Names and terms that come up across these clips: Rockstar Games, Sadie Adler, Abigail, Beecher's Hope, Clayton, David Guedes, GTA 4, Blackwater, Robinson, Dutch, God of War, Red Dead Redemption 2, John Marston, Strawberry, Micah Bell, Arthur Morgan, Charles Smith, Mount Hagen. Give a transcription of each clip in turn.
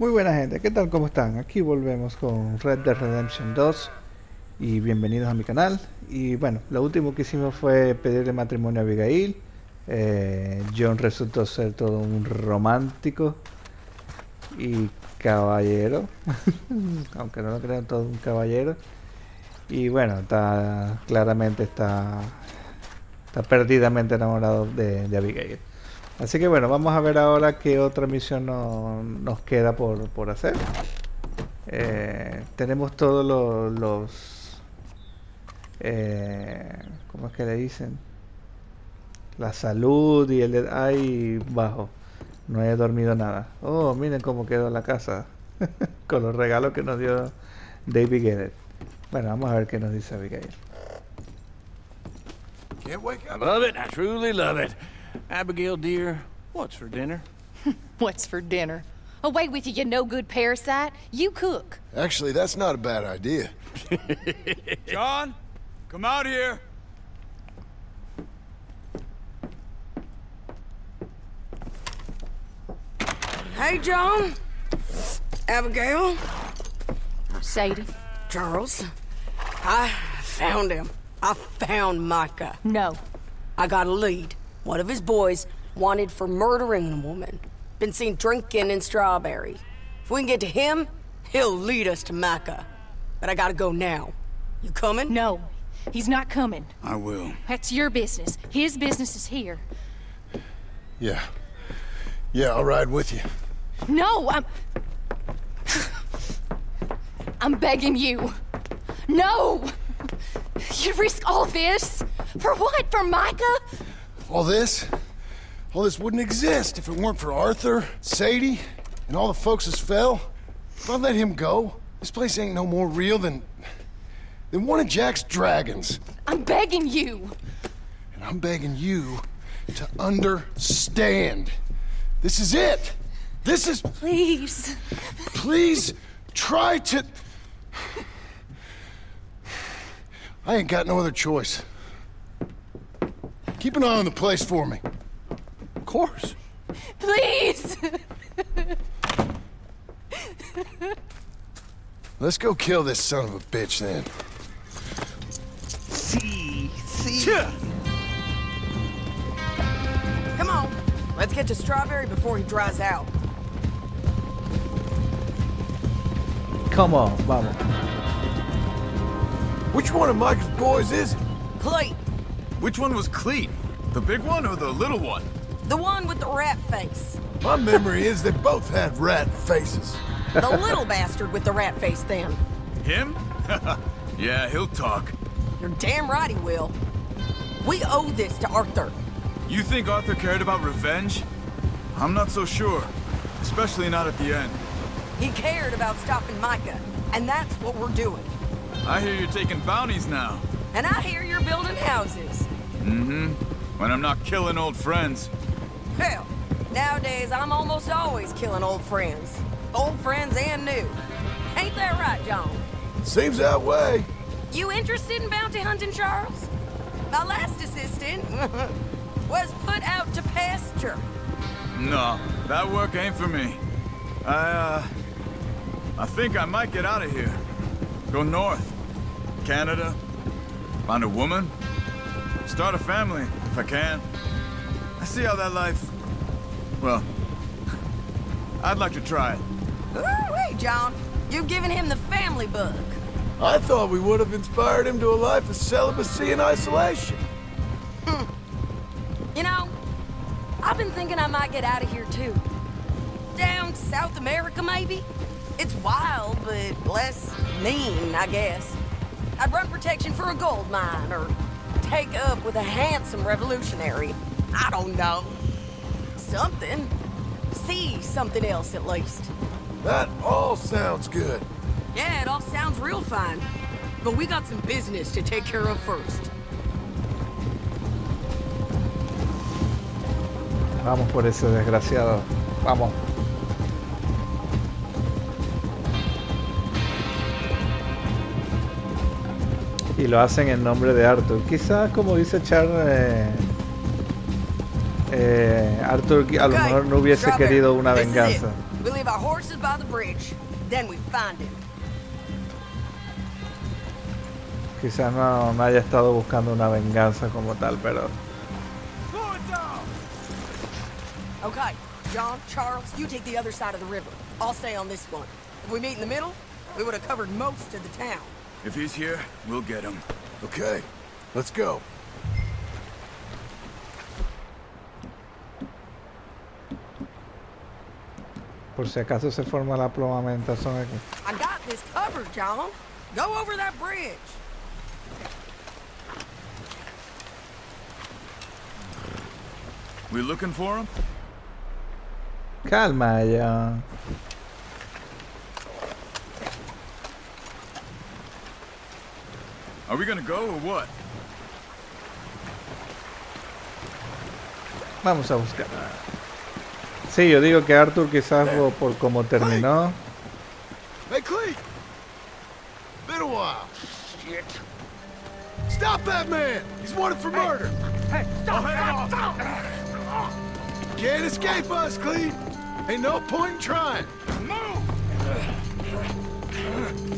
Muy buena gente, ¿qué tal? ¿Cómo están? Aquí volvemos con Red Dead Redemption 2 y bienvenidos a mi canal. Y bueno, lo último que hicimos fue pedirle matrimonio a Abigail. John resultó ser todo un romántico y caballero, aunque no lo crean, todo un caballero. Y bueno, claramente está perdidamente enamorado de Abigail. Así que bueno, vamos a ver ahora qué otra misión nos queda por hacer. Tenemos todos los ¿cómo es que le dicen? La salud y el... ¡Ay! Bajo. No he dormido nada. Oh, miren cómo quedó la casa. Con los regalos que nos dio David Guedes. Bueno, vamos a ver qué nos dice Abigail. Can't wake up. I love it. I truly love it. Abigail, dear, what's for dinner? What's for dinner? Away with you, you no-good parasite. You cook. Actually, that's not a bad idea. John, come out here. Hey, John. Abigail. Sadie. Charles. I found him. I found Micah. No. I got a lead. One of his boys wanted for murdering a woman. Been seen drinking in Strawberry. If we can get to him, he'll lead us to Micah. But I gotta go now. You coming? No, he's not coming. I will. That's your business. His business is here. Yeah. Yeah, I'll ride with you. No, I'm begging you. No! You risk all this? For what? For Micah? All this wouldn't exist if it weren't for Arthur, Sadie, and all the folks that fell. If I let him go, this place ain't no more real than one of Jack's dragons. I'm begging you. And I'm begging you to understand. This is it. This is... Please. Please try to... I ain't got no other choice. Keep an eye on the place for me. Of course. Please! Let's go kill this son of a bitch then. See. Come on. Let's get to Strawberry before he dries out. Come on, vamos. Which one of Mike's boys is it? Clayton. Which one was Cleet? The big one or the little one? The one with the rat face. My memory is they both had rat faces. The little bastard with the rat face then. Him? Yeah, he'll talk. You're damn right he will. We owe this to Arthur. You think Arthur cared about revenge? I'm not so sure. Especially not at the end. He cared about stopping Micah. And that's what we're doing. I hear you're taking bounties now. And I hear you're building houses. Mm-hmm. When I'm not killing old friends. Hell, nowadays I'm almost always killing old friends. Old friends and new. Ain't that right, John? Seems that way. You interested in bounty hunting, Charles? My last assistant was put out to pasture. No, that work ain't for me. I think I might get out of here. Go north. Canada. Find a woman. Start a family, if I can. I see how that life... Well, I'd like to try it. Ooh-wee, John. You've given him the family bug. I thought we would have inspired him to a life of celibacy and isolation. You know, I've been thinking I might get out of here, too. Down South America, maybe? It's wild, but less mean, I guess. I'd run protection for a gold mine, or take up with a handsome revolutionary. I don't know. Something. See something else, at least. That all sounds good. Yeah, it all sounds real fine. But we got some business to take care of first. Vamos por ese desgraciado. Vamos. Y lo hacen en nombre de Arthur. Quizás, como dice Charles, Arthur a lo mejor no hubiese querido una venganza. We leave our horses by the bridge, then we find him. Quizás no haya estado buscando una venganza como tal, pero. Okay, John, Charles, you take the other side of the river. I'll stay on this one. If we meet in the middle, we would have covered most of the town. If he's here, we'll get him. Okay, let's go. Por si acaso se forma la plomamentación aquí. I got this covered, John. Go over that bridge. We looking for him? Calma ya. Are we gonna go or what? Vamos a buscar. Sí, yo digo que Arthur quizás por como terminó. Hey, Clay. Been a while. Shit. Stop that man. He's wanted for murder. Hey, stop. Can't escape us, Clay. Ain't no point in trying. Move.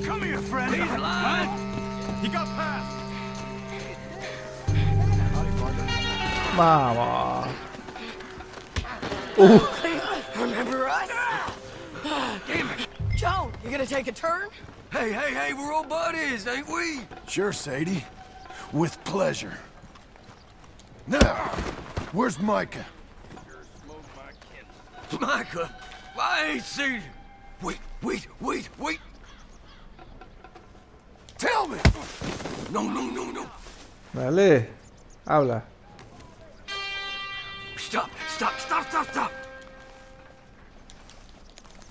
Come here, friend. He's alive. He got past. Mama. Remember us? Damn it. Joe, you gonna take a turn? Hey, we're old buddies, ain't we? Sure, Sadie. With pleasure. Now, where's Micah? Micah? I ain't seen him. Wait. Tell me. No. Vale. Habla. Stop.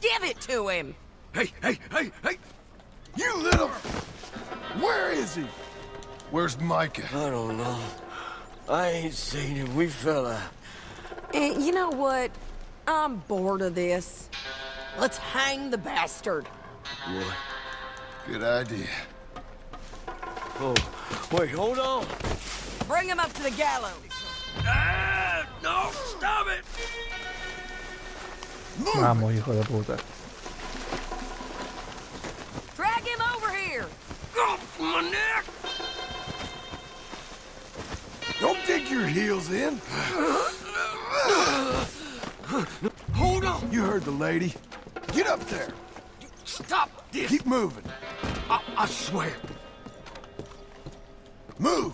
Give it to him. Hey. You little. Where is he? Where's Micah? I don't know. I ain't seen him. We fell out. And you know what? I'm bored of this. Let's hang the bastard. What? Good idea. Oh, wait, hold on. Bring him up to the gallows. Ah, no, stop it. Move. Vamos, hijo de puta. Drag him over here. Oh, my neck. Don't dig your heels in. Hold on. You heard the lady. Get up there. Stop this. Keep moving. I swear. Move!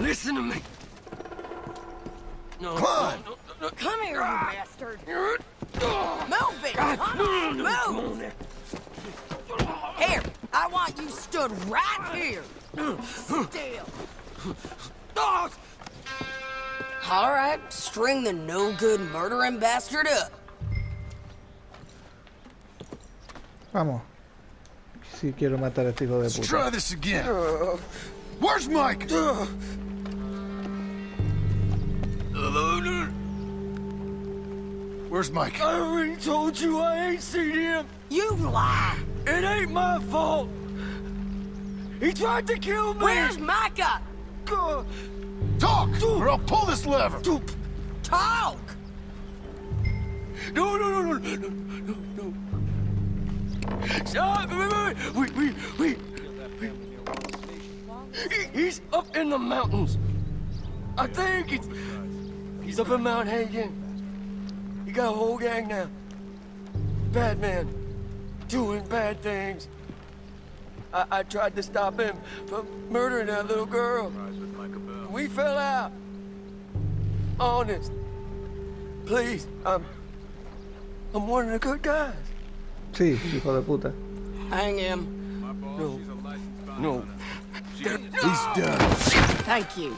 Listen to me. No, climb! No. Come here, you bastard! Move it! Move! Here! I want you stood right here! Still! Alright, string the no-good murdering bastard up! Vamos. Si quiero matar a este hijo de puta. Let's try this again. Where's Mike? Where's Mike? I already told you I ain't seen him. You lie. It ain't my fault. He tried to kill me. Where's Micah? Talk, or I'll pull this lever. Talk. No. Stop. Wait. He's up in the mountains. I think he's up in Mount Hagen. He got a whole gang now. Bad man, doing bad things. I tried to stop him from murdering that little girl. We fell out. Honest. Please, I'm one of the good guys. Sí, hijo de puta. Hang him. No. He's done. Thank you.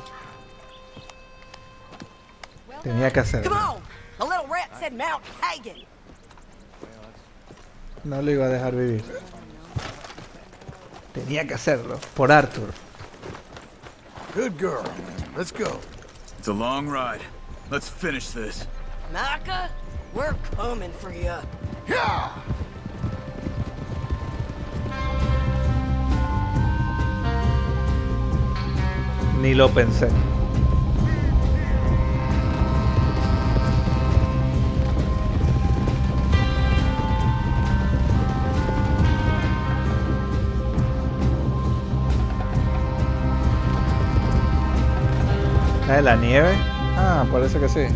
Tenía que hacerlo. Come on. The little rat said Mount Hagen. No lo iba a dejar vivir. Tenía que hacerlo por Arthur. Good girl. Let's go. It's a long ride. Let's finish this. Micah, we're coming for you. Yeah. Ni lo pensé. de la nieve. Ah, parece que sí.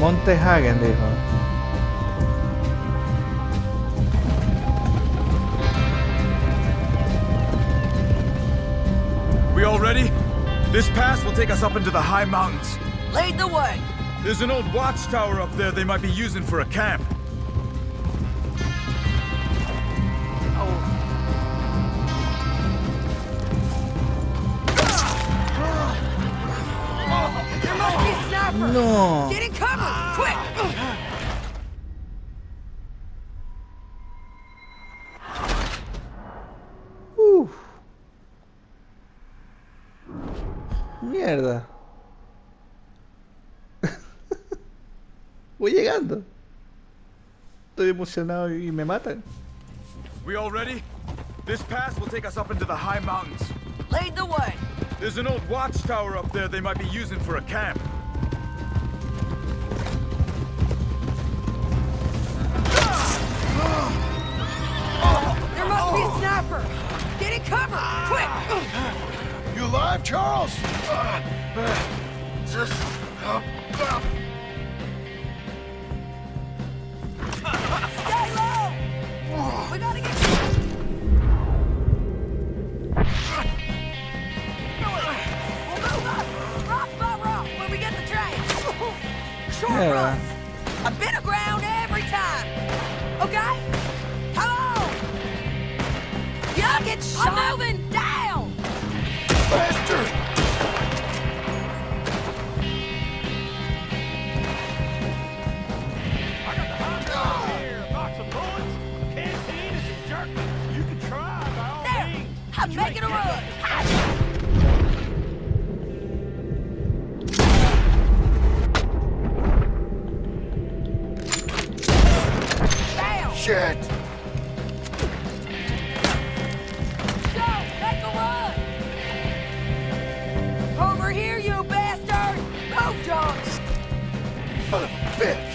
Mount Hagen, dijo. We all ready? This pass will take us up into the high mountains. Lead the way. There's an old watchtower up there they might be using for a camp. No. Get in cover, quick. Mierda. Voy llegando. Estoy emocionado y me matan. We all ready? This pass will take us up into the high mountains. Lead the way. There's an old watchtower up there they might be using for a camp. Get in cover, quick! You alive, Charles? Just up. Stay low! We gotta get. We'll move up, rock by rock, when we get the train. Short run. A bit of ground every time. Okay? I'll get shot. I'm moving down! Faster! I got the hot dog here. A box of bullets, canteen, and some jerky. You can try, by all means. I'm making a run. Down! Shit! Son of a bitch!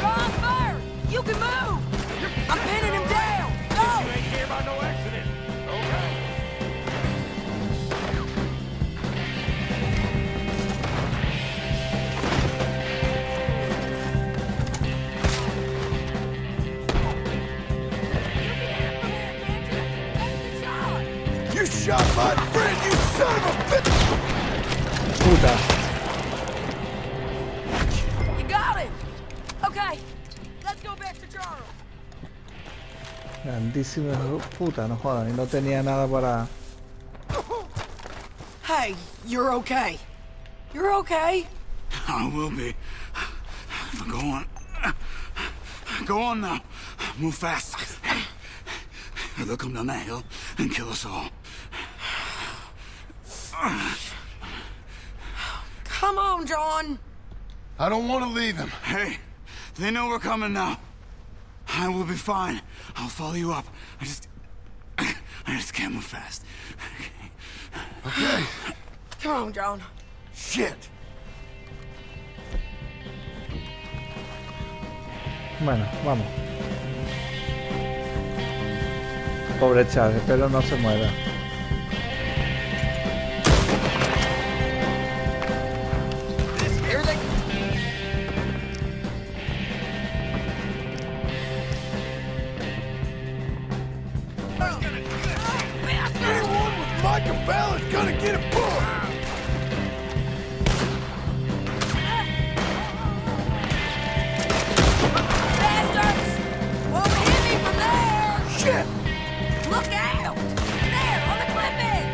Go on fire! You can move! I'm pinning him down! Go! You ain't here by no accident! Okay! You can hit from here, can't you? Take the shot! You shot my friend, you son of a bitch! Puta! Grandísima puta, no jodas, y no tenía nada para. Hey, you're okay. You're okay. I will be. Go on. Go on now. Move fast. They'll come down that hill and kill us all. Come on, John. I don't want to leave him. Hey, they know we're coming now. I will be fine. I'll follow you up. I just can't move fast. Okay. Come on, John. Shit. Bueno, vamos. Pobre Chad, espero no se muera. Micah Bell is gonna get a book! Bastards! Won't hit me from there! Shit! Look out! There, on the cliff edge!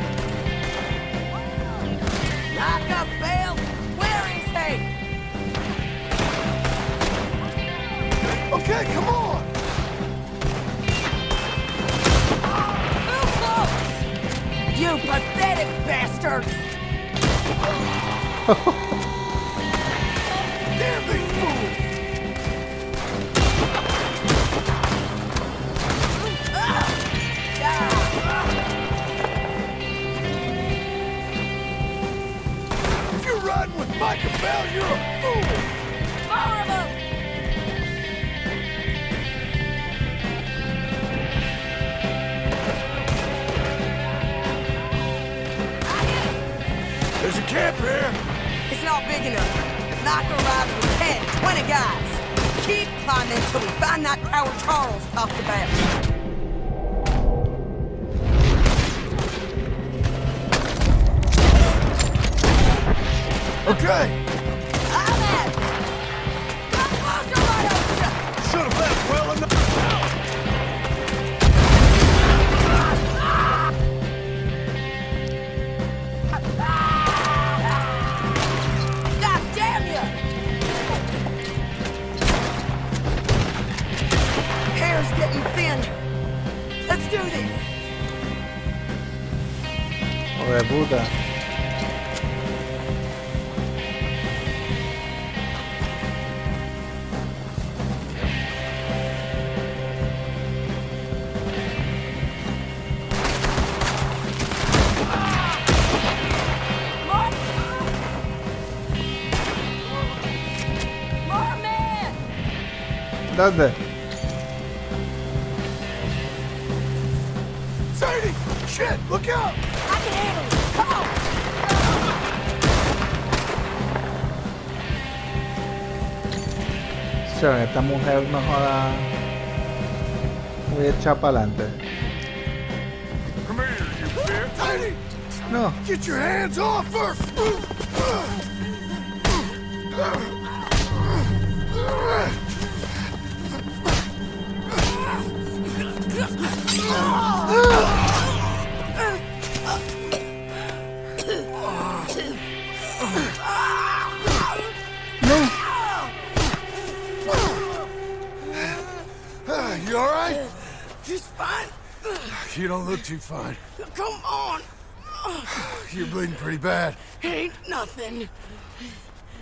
Micah Bell, where is he? Okay, come on! You pathetic bastard! Damn these fools! If you're riding with Micah Bell, you're a fool! Four of them! here? It's not big enough. Micah arrived with 10, 20 guys. Keep climbing until we find that tower Charles talked about. Okay! I'm at it! Come closer, right over you! Should've left well enough! God damn you! Hair's getting thin. Let's do this! Joder puta. ¿Dónde? Sadie, shit, look out! I can handle it. Come on. O sea, esta mujer no joda. Voy a echar para adelante. Come here, you bitch. Sadie. No. Get your hands off her. You don't look too fine. Come on. You're bleeding pretty bad. Ain't nothing.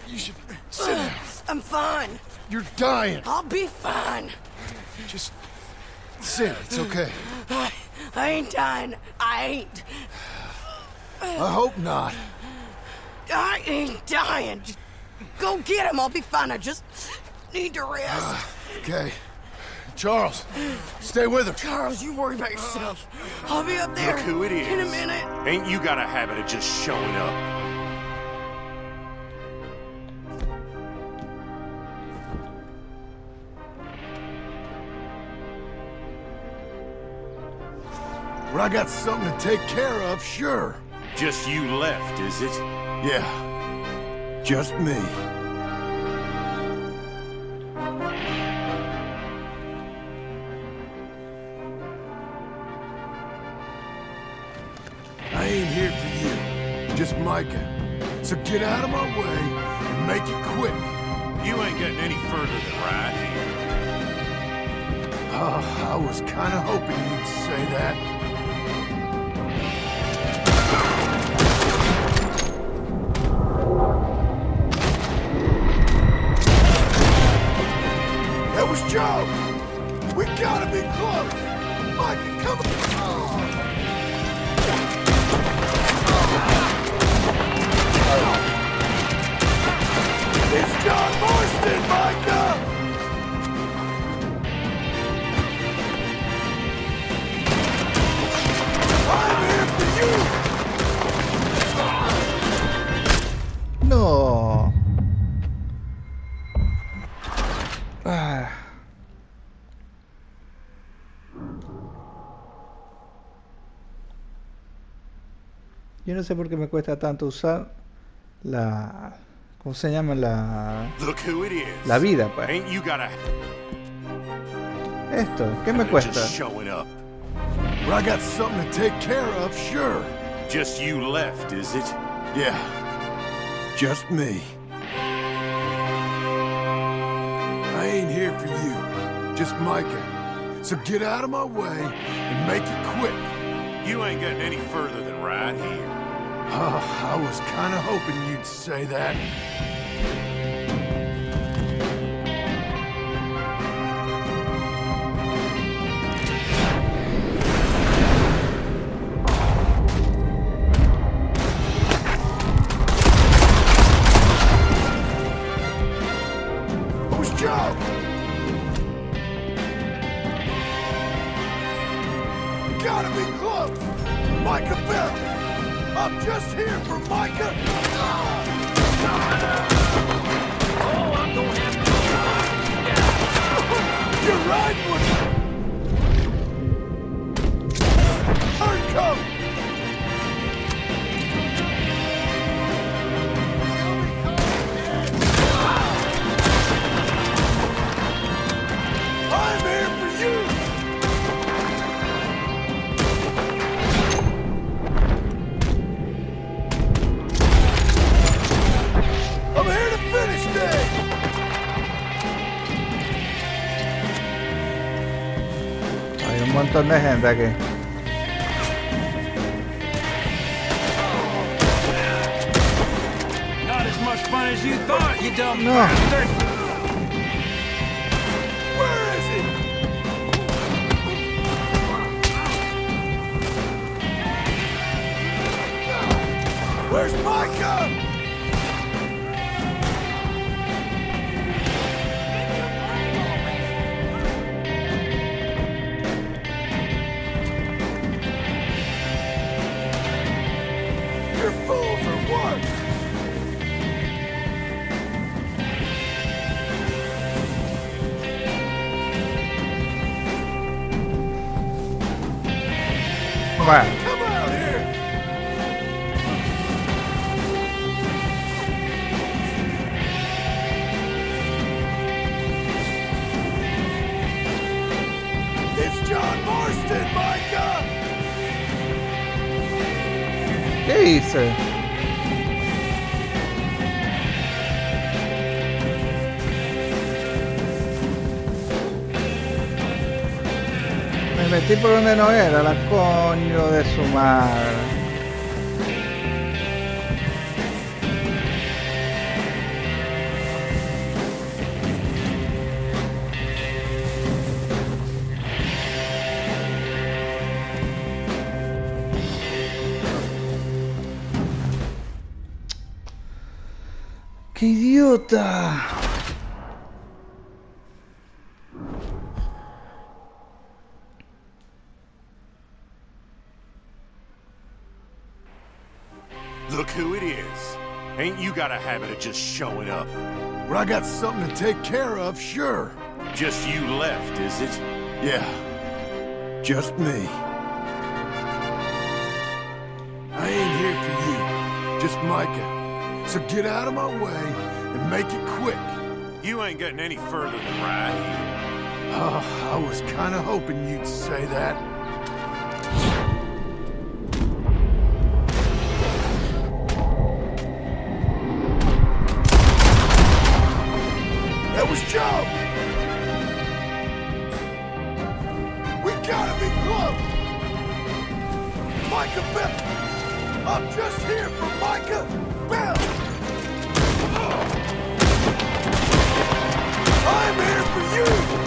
You should sit down. I'm fine. You're dying. I'll be fine. Just sit. It's okay. I ain't dying. I ain't. I hope not. I ain't dying. Just go get him. I'll be fine. I just need to rest. Okay. Charles, stay with her. Charles, you worry about yourself. I'll be up there. Look who it is. In a minute. Ain't you got a habit of just showing up? Well, I got something to take care of, sure. Just you left, is it? Yeah. Just me. I ain't here for you, just Micah. So get out of my way and make it quick. You ain't getting any further than right here. Oh, I was kind of hoping you'd say that. No sé por qué me cuesta tanto usar la... ¿Cómo se llama? La vida, pues. Esto, ¿qué me cuesta? Well, I got something to take care of, sure. Just you left, is it? Yeah. Just me. I ain't here for you. Just Micah. So get out of my way and make it quick. You ain't getting any further than right here. Oh, I was kind of hoping you'd say that. Who's job? You gotta be close! Micah Bell! I'm just here for Micah! montón de gente aquí. No. Where's Micah? You're fools or what? Wow. ¿Qué hice? Me metí por donde no era, la coño de su madre. ¡Qué idiota! Look who it is. Ain't you got a habit of just showing up? Well, I got something to take care of, sure. Just you left, is it? Yeah. Just me. I ain't here for you. Just Micah. So get out of my way and make it quick. You ain't getting any further than right here. Oh, I was kind of hoping you'd say that. That was Joe! We gotta be close! Micah Bell! I'm just here for Micah Bell! I'm here for you!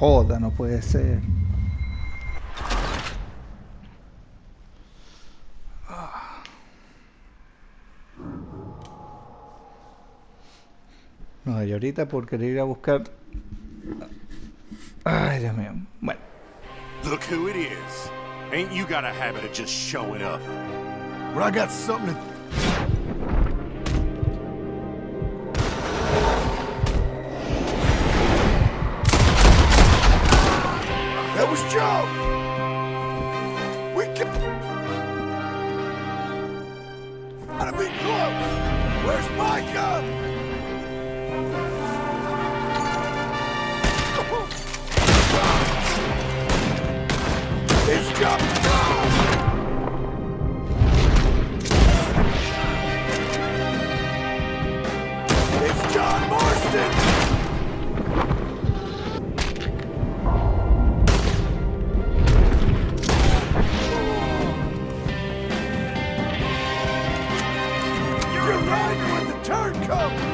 Joda, no puede ser. No, y ahorita por querer ir a buscar... Ay, Dios mío. Bueno. Look who it is. Ain't you got a habit of just showing up? Well, I got something to... That was Joe! We can... Gotta be close! Where's Micah? Jump! It's John Marston! You're riding with the turncoat!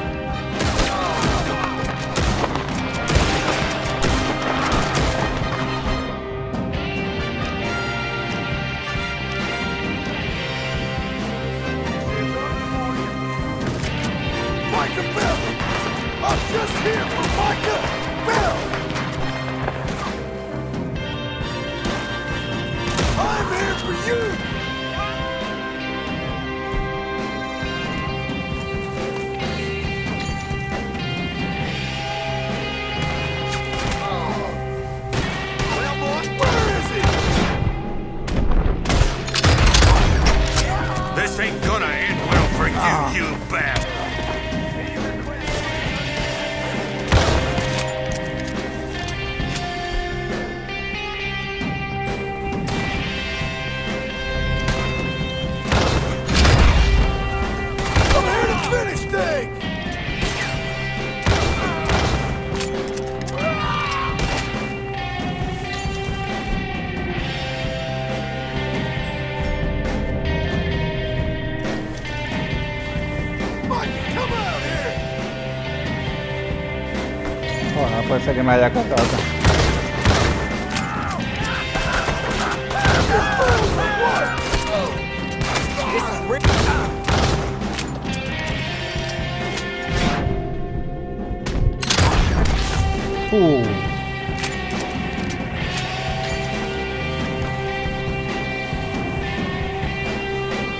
Bueno, puede ser que me haya cortado acá.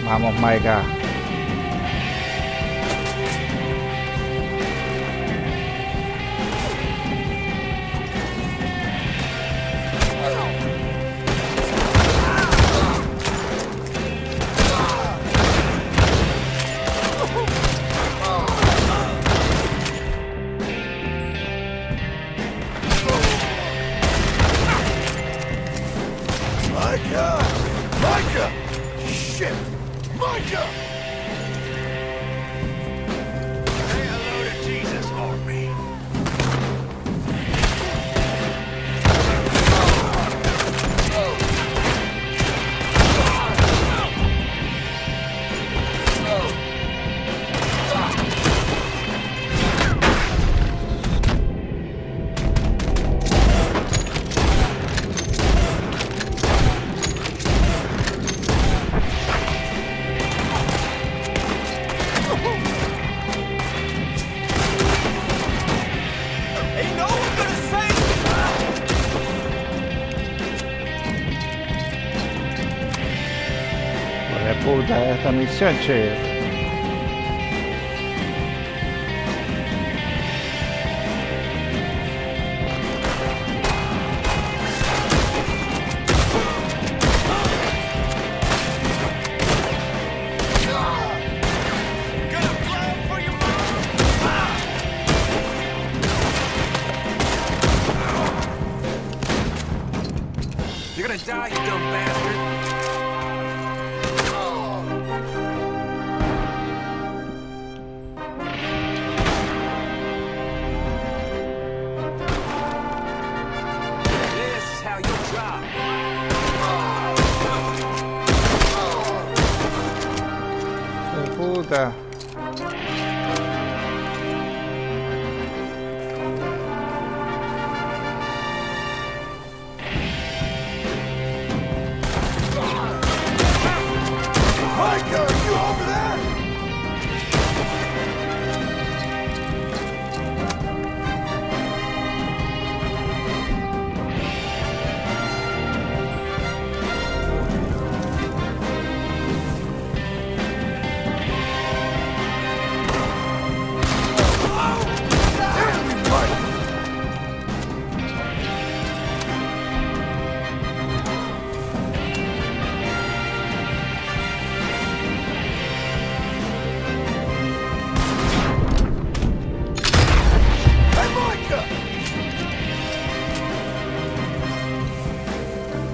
Vamos, Micah. Esta misión, che. You're gonna die, you dumb bastard.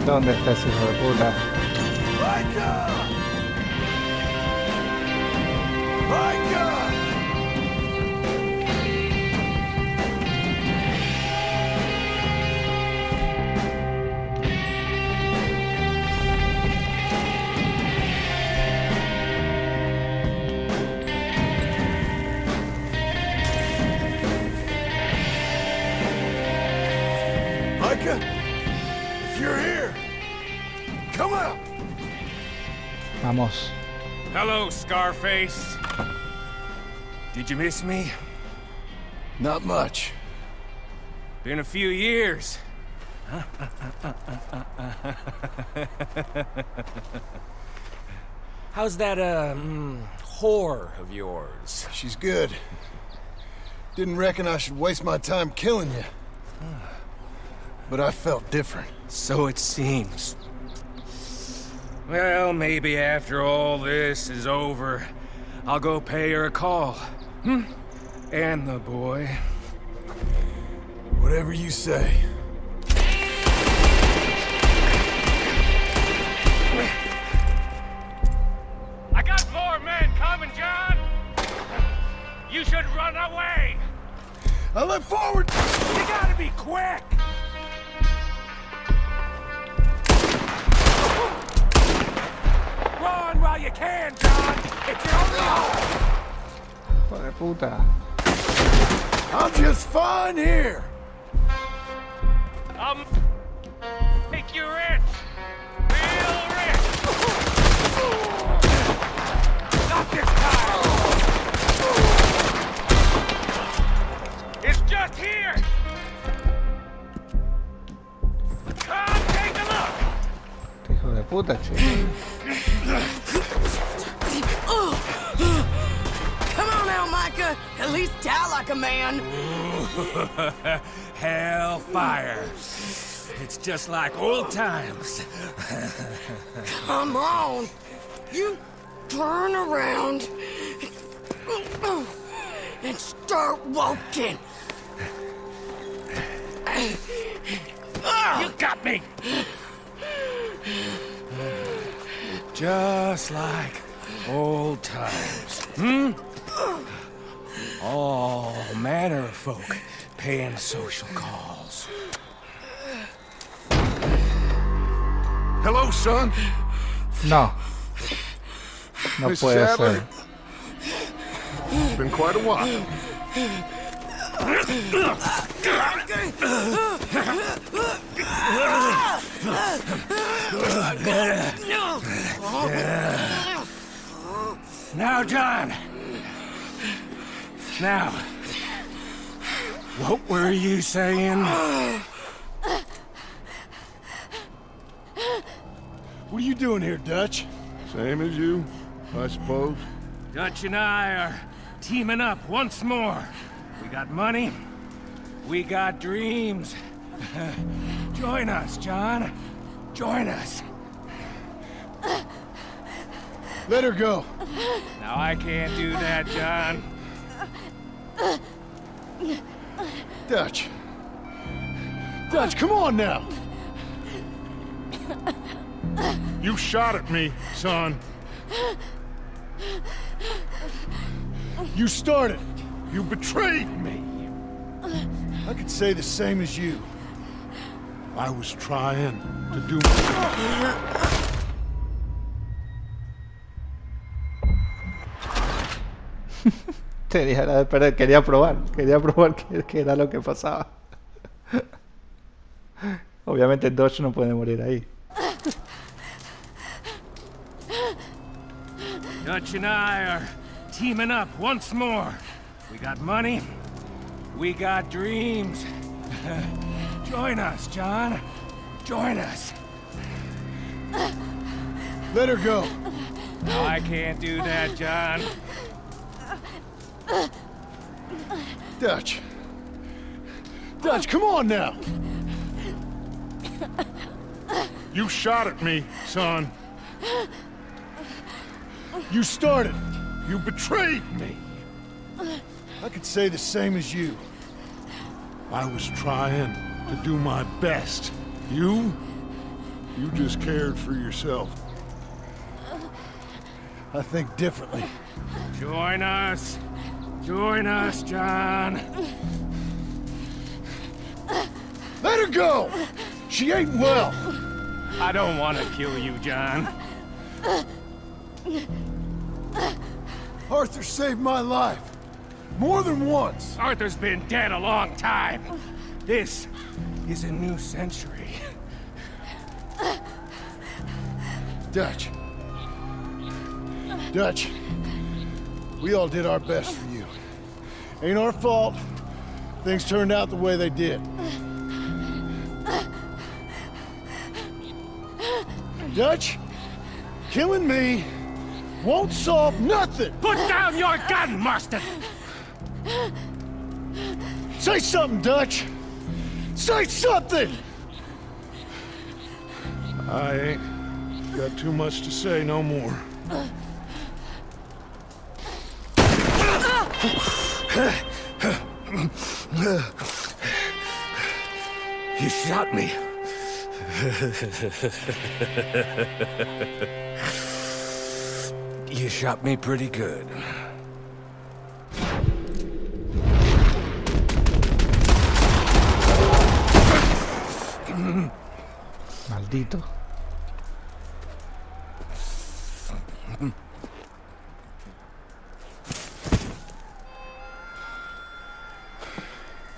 ¿Dónde está ese hijo de puta? ¡Micah! ¡Micah! If you're here, come out. Vamos. Hello, Scarface. Did you miss me? Not much. Been a few years. How's that whore of yours? She's good. Didn't reckon I should waste my time killing you. But I felt different. So it seems. Well, maybe after all this is over, I'll go pay her a call. Hmm? And the boy. Whatever you say. I got more men coming, John! You should run away! I look forward! You gotta be quick! Run while you can, John! It's your only hope! Hijo de puta. I'm just fine here! here! Come take a look! Hijo de puta, chico. Come on now, Micah. At least die like a man. Hellfire. It's just like old times. Come on. You turn around and start walking. You got me. Just like old times. Hmm? All manner of folk paying social calls. Hello, son. No. No puede ser. It's been quite a while. Now, John. Now, what were you saying? What are you doing here, Dutch? Same as you, I suppose. Dutch and I are teaming up once more. We got money, we got dreams. Join us, John. Join us. Let her go. Now I can't do that, John. Dutch. Dutch, come on now. You shot at me, son. You started. You betrayed me. I could say the same as you. I was trying to do... Te dije, pero quería probar qué era lo que pasaba. Obviamente Dodge no puede morir ahí. Dutch and I are teaming up once more. We got money, we got dreams. Join us, John. Join us. Let her go. No, I can't do that, John. Dutch. Dutch, come on now. You shot at me, son. You started. You betrayed me. I could say the same as you. I was trying to do my best. You just cared for yourself. I think differently. Join us, John. Let her go. She ain't well. I don't want to kill you, John. Arthur saved my life. More than once. Arthur's been dead a long time. This is a new century. Dutch. Dutch. We all did our best for you. Ain't our fault. Things turned out the way they did. Dutch, killing me won't solve nothing! Put down your gun, Marston! Say something, Dutch! Say something! I ain't got too much to say no more. You shot me. You shot me pretty good. Maldito.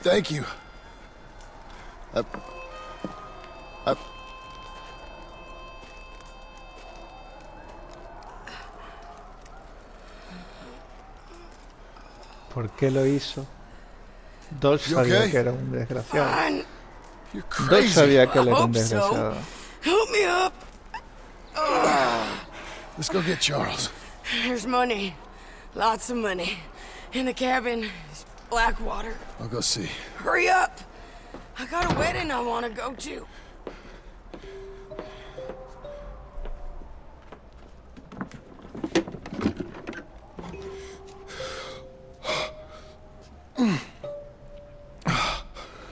Thank you. ¿Por qué lo hizo? Dutch sabía que era un desgraciado. Dutch sabía que él era un desgraciado. Help me up. Let's go get Charles. There's money. Lots of money. In the cabin. Blackwater. I'll go see. Hurry up. I got a wedding I want to go to.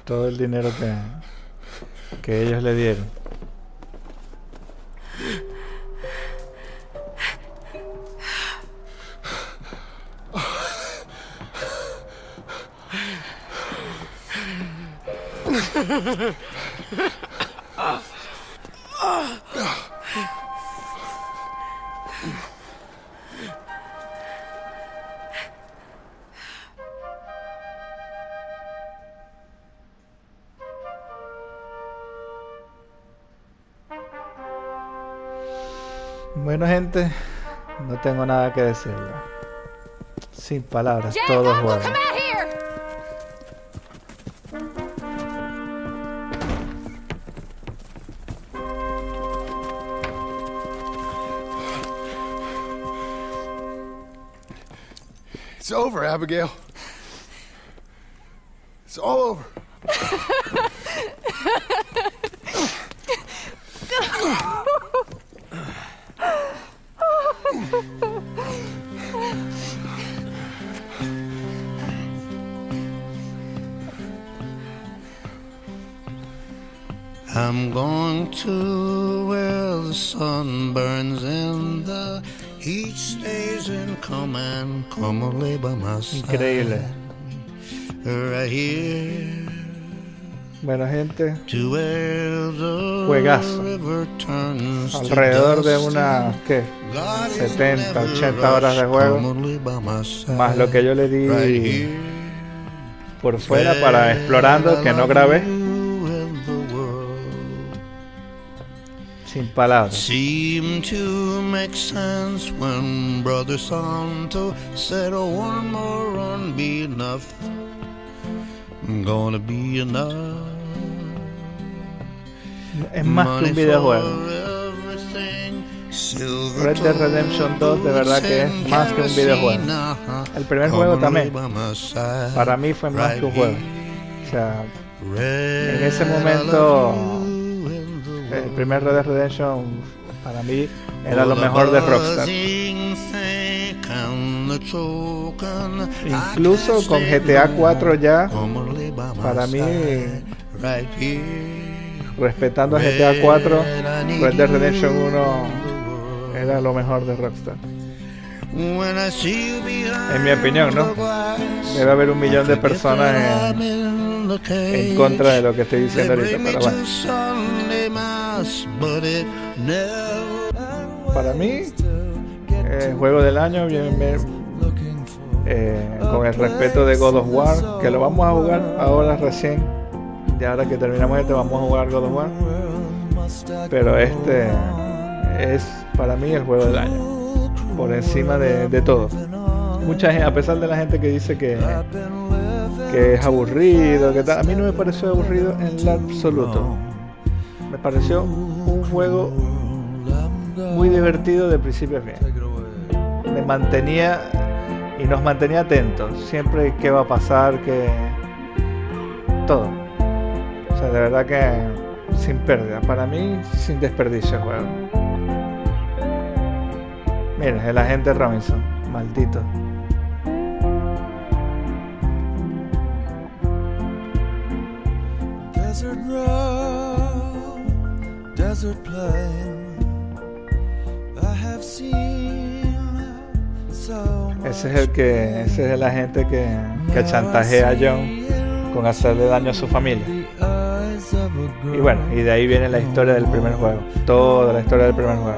Todo el dinero que ellos le dieron. Bueno, gente, no tengo nada que decirle. Sin palabras, todo es bueno. It's over, Abigail. It's all over. I'm going to where the sun burns and the heat stays in calm and calmly by my side. Increíble. Right here. Bueno, gente, juegazo. Alrededor de unas, ¿qué? 70, 80 horas de juego, más lo que yo le di por fuera para explorando, que no grabé. Sin palabras. Seem to make sense when brother Santo said, "Oh, one more run be enough. Gonna be enough." Es más que un videojuego. Red Dead Redemption 2 de verdad que es más que un videojuego. El primer juego también para mí fue más que un juego. O sea, en ese momento el primer Red Dead Redemption para mí era lo mejor de Rockstar. Incluso con GTA 4 ya, para mí, respetando a GTA 4, Red Dead Redemption 1 era lo mejor de Rockstar. En mi opinión, ¿no? Debe haber un millón de personas en contra de lo que estoy diciendo ahorita, pero bueno. Para mí, juego del año, con el respeto de God of War, que lo vamos a jugar ahora recién. Y ahora que terminamos este, vamos a jugar God of War. Pero este es para mí el juego del año, por encima de todo. Mucha gente, a pesar de la gente que dice que es aburrido, que tal, a mí no me pareció aburrido en lo absoluto. Me pareció un juego muy divertido de principio a fin. Me mantenía y nos mantenía atentos, siempre qué va a pasar, que todo. O sea, de verdad que sin pérdida, para mí sin desperdicio el juego. Mira, el agente Robinson, maldito. Desert road, desert plain. I have seen so much. Ese es el agente que chantajea a John con hacerle daño a su familia. Y bueno, y de ahí viene la historia del primer juego, toda la historia del primer juego.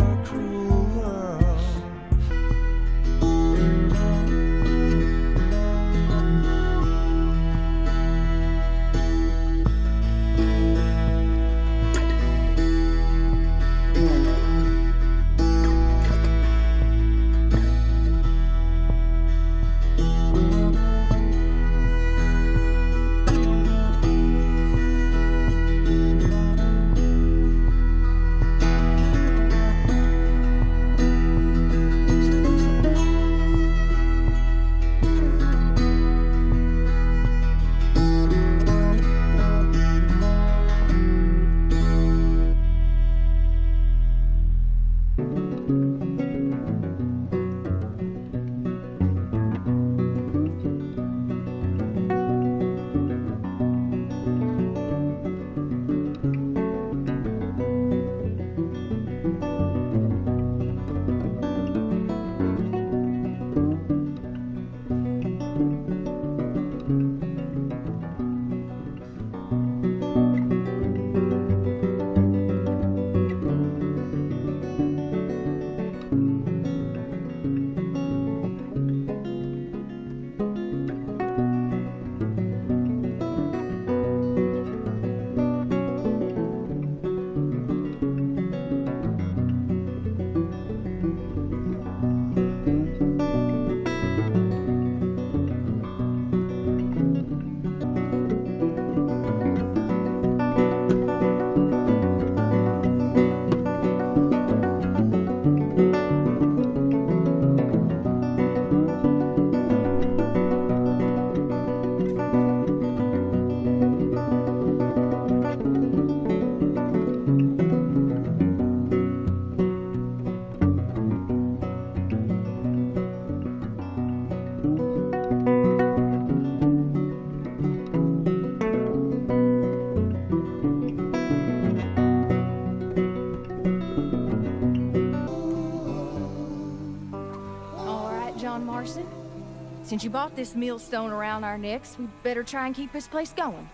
Since you bought this millstone around our necks, we'd better try and keep this place going.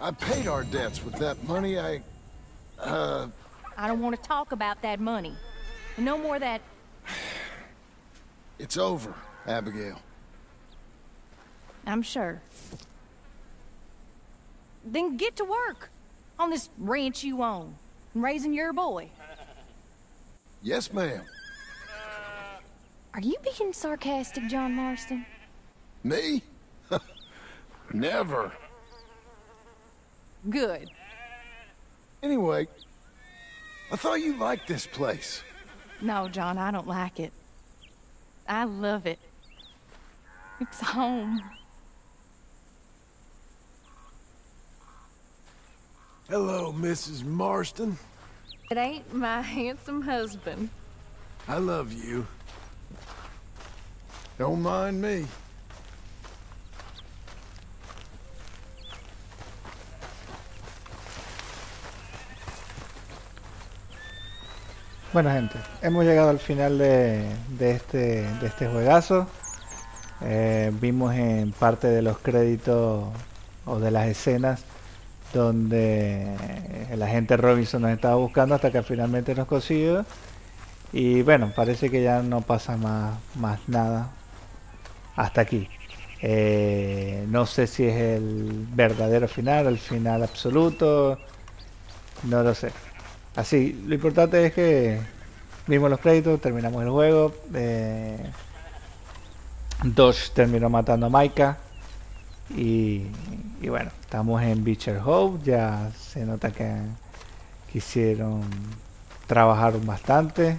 I paid our debts with that money. I don't want to talk about that money. And no more that... It's over, Abigail. I'm sure. Then get to work on this ranch you own and raising your boy. Yes, ma'am. Are you being sarcastic, John Marston? Me? Never. Good. Anyway, I thought you liked this place. No, John, I don't like it. I love it. It's home. Hello, Mrs. Marston. It ain't my handsome husband. I love you. Don't mind me. Bueno, gente, hemos llegado al final de este juegazo. Vimos en parte de los créditos o de las escenas donde el agente Robinson nos estaba buscando hasta que finalmente nos consiguió. Y bueno, parece que ya no pasa más nada hasta aquí. No sé si es el verdadero final, el final absoluto, no lo sé. Así, lo importante es que vimos los créditos, terminamos el juego. Dutch terminó matando a Micah. Y bueno, estamos en Beecher's Hope. Ya se nota que quisieron trabajar bastante.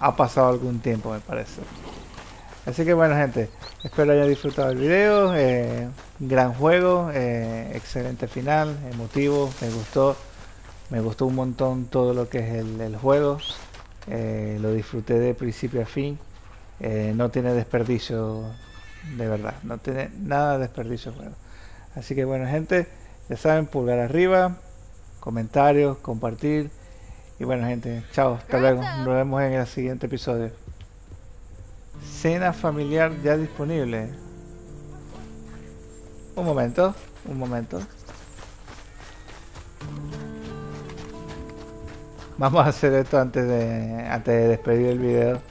Ha pasado algún tiempo, me parece. Así que bueno, gente, espero hayan disfrutado el video. Gran juego, excelente final, emotivo. Me gustó un montón todo lo que es el juego. Lo disfruté de principio a fin. No tiene desperdicio, de verdad, no tiene nada de desperdicio el juego. Así que bueno, gente, ya saben, pulgar arriba, comentarios, compartir. Y bueno, gente, chao, hasta luego. Nos vemos en el siguiente episodio. Cena familiar ya disponible. Un momento. Vamos a hacer esto antes de despedir el video.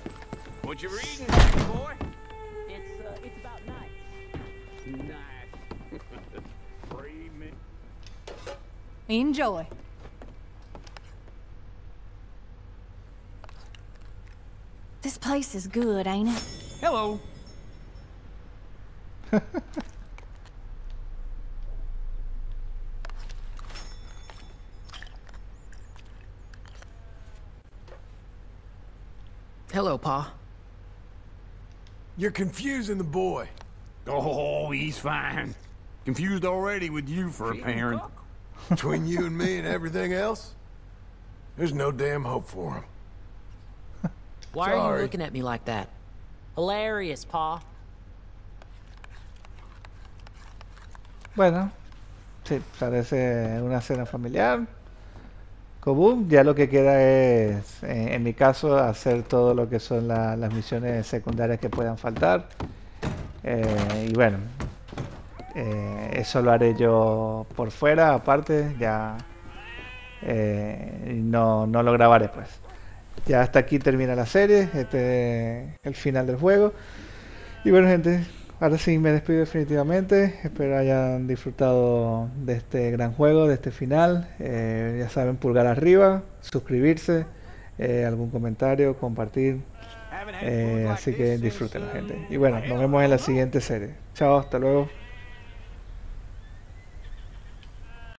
Enjoy. This place is good, ain't it? Hello. Hello, Pa. You're confusing the boy. Oh, he's fine. Confused already with you for a parent. Between you and me and everything else, there's no damn hope for him. Why are you looking at me like that? Hilarious, Pa. Bueno, sí, parece una cena familiar común. Ya lo que queda es, en mi caso, hacer todo lo que son las misiones secundarias que puedan faltar. Y bueno, eso lo haré yo por fuera, aparte, ya no lo grabaré, pues. Ya hasta aquí termina la serie, este es el final del juego. Y bueno, gente, ahora sí me despido definitivamente. Espero hayan disfrutado de este gran juego, de este final. Ya saben, pulgar arriba, suscribirse, algún comentario, compartir. Así que disfruten, gente. Y bueno, nos vemos en la siguiente serie. Chao, hasta luego.